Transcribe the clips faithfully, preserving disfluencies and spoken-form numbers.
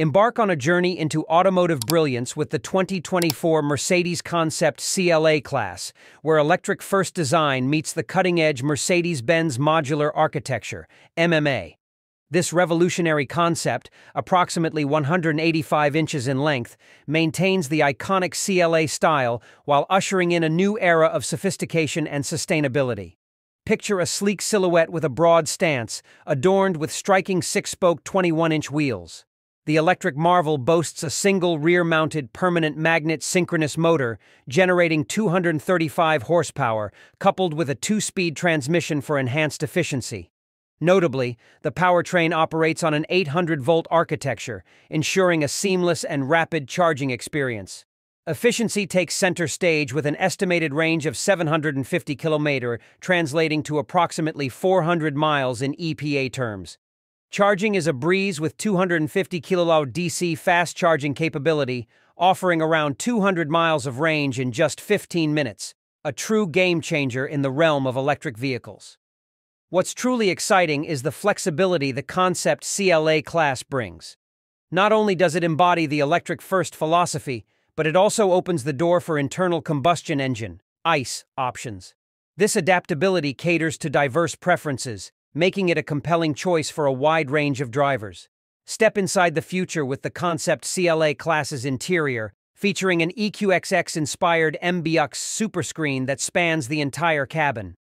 Embark on a journey into automotive brilliance with the twenty twenty-four Mercedes Concept C L A class, where electric first design meets the cutting-edge Mercedes-Benz modular architecture, M M A. This revolutionary concept, approximately one hundred eighty-five inches in length, maintains the iconic C L A style while ushering in a new era of sophistication and sustainability. Picture a sleek silhouette with a broad stance, adorned with striking six-spoke twenty-one-inch wheels. The electric marvel boasts a single rear-mounted permanent magnet synchronous motor generating two hundred thirty-five horsepower, coupled with a two-speed transmission for enhanced efficiency. Notably, the powertrain operates on an eight hundred volt architecture, ensuring a seamless and rapid charging experience. Efficiency takes center stage with an estimated range of seven hundred fifty kilometers, translating to approximately four hundred miles in E P A terms. Charging is a breeze with two hundred fifty kilowatt hour D C fast charging capability, offering around two hundred miles of range in just fifteen minutes, a true game-changer in the realm of electric vehicles. What's truly exciting is the flexibility the Concept C L A class brings. Not only does it embody the electric-first philosophy, but it also opens the door for internal combustion engine (I C E) options. This adaptability caters to diverse preferences, making it a compelling choice for a wide range of drivers. Step inside the future with the Concept C L A class's interior, featuring an E Q X X-inspired M B U X superscreen that spans the entire cabin.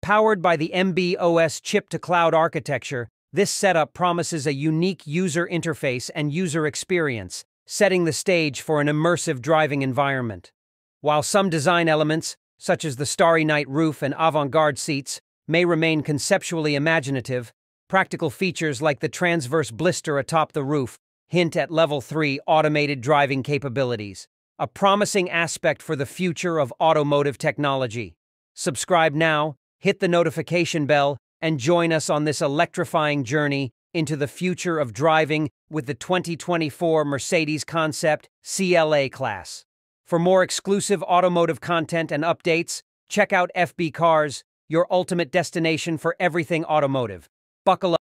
Powered by the M B O S chip-to-cloud architecture, this setup promises a unique user interface and user experience, setting the stage for an immersive driving environment. While some design elements, such as the Starry Night roof and avant-garde seats, may remain conceptually imaginative, practical features like the transverse blister atop the roof hint at level three automated driving capabilities, a promising aspect for the future of automotive technology. Subscribe now, hit the notification bell, and join us on this electrifying journey into the future of driving with the twenty twenty-four Mercedes Concept C L A class. For more exclusive automotive content and updates, check out F B Cars, your ultimate destination for everything automotive. Buckle up.